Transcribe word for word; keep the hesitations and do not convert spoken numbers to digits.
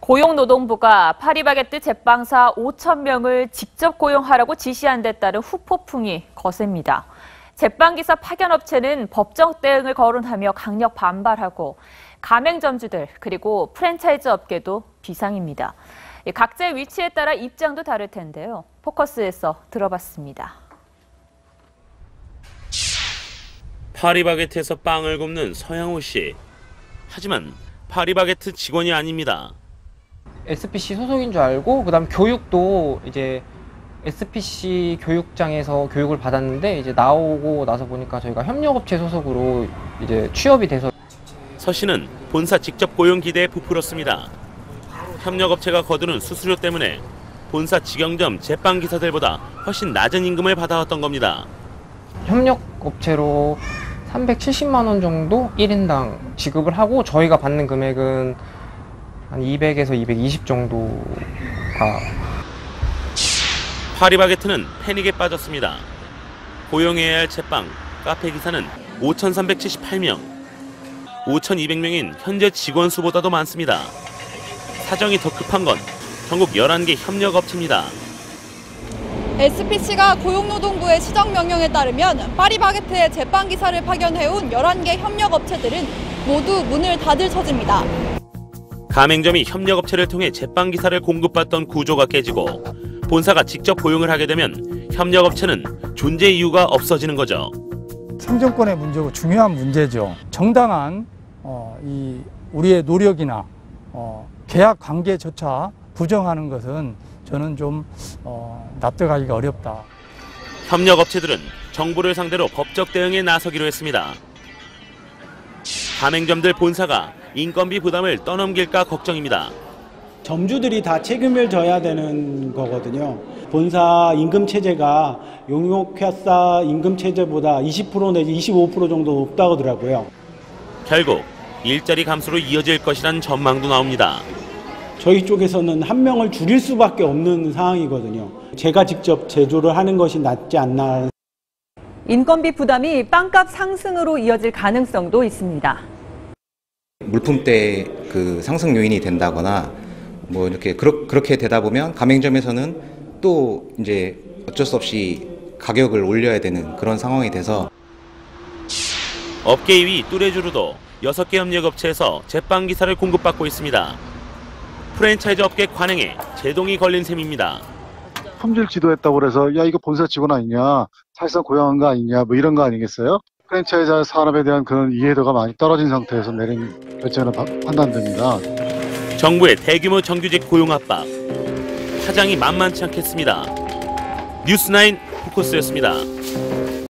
고용노동부가 파리바게뜨 제빵사 오천 명을 직접 고용하라고 지시한 데 따른 후폭풍이 거셉니다. 제빵기사 파견업체는 법정 대응을 거론하며 강력 반발하고 가맹점주들 그리고 프랜차이즈 업계도 비상입니다. 각자의 위치에 따라 입장도 다를 텐데요. 포커스에서 들어봤습니다. 파리바게뜨에서 빵을 굽는 서양호 씨. 하지만 파리바게뜨 직원이 아닙니다. 에스피씨 소속인 줄 알고, 그다음 교육도 이제 에스피씨 교육장에서 교육을 받았는데 이제 나오고 나서 보니까 저희가 협력업체 소속으로 이제 취업이 돼서. 서 씨는 본사 직접 고용 기대에 부풀었습니다. 협력업체가 거두는 수수료 때문에 본사 직영점 제빵 기사들보다 훨씬 낮은 임금을 받아왔던 겁니다. 협력업체로 삼백칠십만 원 정도 일 인당 지급을 하고 저희가 받는 금액은 한 이백에서 이백이십 정도가. 파리바게뜨는 패닉에 빠졌습니다. 고용해야 할 제빵, 카페 기사는 오천삼백칠십팔 명. 오천이백 명인 현재 직원 수보다도 많습니다. 사정이 더 급한 건 전국 열한 개 협력업체입니다. 에스피씨가 고용노동부의 시정명령에 따르면 파리바게뜨에 제빵기사를 파견해온 열한 개 협력업체들은 모두 문을 닫을 처지입니다. 가맹점이 협력업체를 통해 제빵기사를 공급받던 구조가 깨지고 본사가 직접 고용을 하게 되면 협력업체는 존재 이유가 없어지는 거죠. 생존권의 문제고 중요한 문제죠. 정당한 어, 이 우리의 노력이나 어, 계약 관계조차 부정하는 것은 저는 좀 어, 납득하기가 어렵다. 협력업체들은 정부를 상대로 법적 대응에 나서기로 했습니다. 가맹점들 본사가 인건비 부담을 떠넘길까 걱정입니다. 점주들이 다 책임을 져야 되는 거거든요. 본사 임금 체제가 용역회사 임금 체제보다 이십 퍼센트 내지 이십오 퍼센트 정도 높다고 하더라고요. 결국 일자리 감소로 이어질 것이란 전망도 나옵니다. 저희 쪽에서는 한 명을 줄일 수밖에 없는 상황이거든요. 제가 직접 제조를 하는 것이 낫지 않나. 인건비 부담이 빵값 상승으로 이어질 가능성도 있습니다. 물품대 그 상승 요인이 된다거나 뭐 이렇게 그러, 그렇게 되다 보면 가맹점에서는 또 이제 어쩔 수 없이 가격을 올려야 되는 그런 상황이 돼서. 업계 이 위 뚜레쥬르도 여섯 개 협력업체에서 제빵기사를 공급받고 있습니다. 프랜차이즈 업계 관행에 제동이 걸린 셈입니다. 품질 지도했다고 해서 야 이거 본사 직원 아니냐, 사실상 고용한 거 아니냐, 뭐 이런 거 아니겠어요? 프랜차이즈 산업에 대한 그런 이해도가 많이 떨어진 상태에서 내린 결정을 판단됩니다. 정부의 대규모 정규직 고용 압박, 파장이 만만치 않겠습니다. 뉴스나인 포커스였습니다.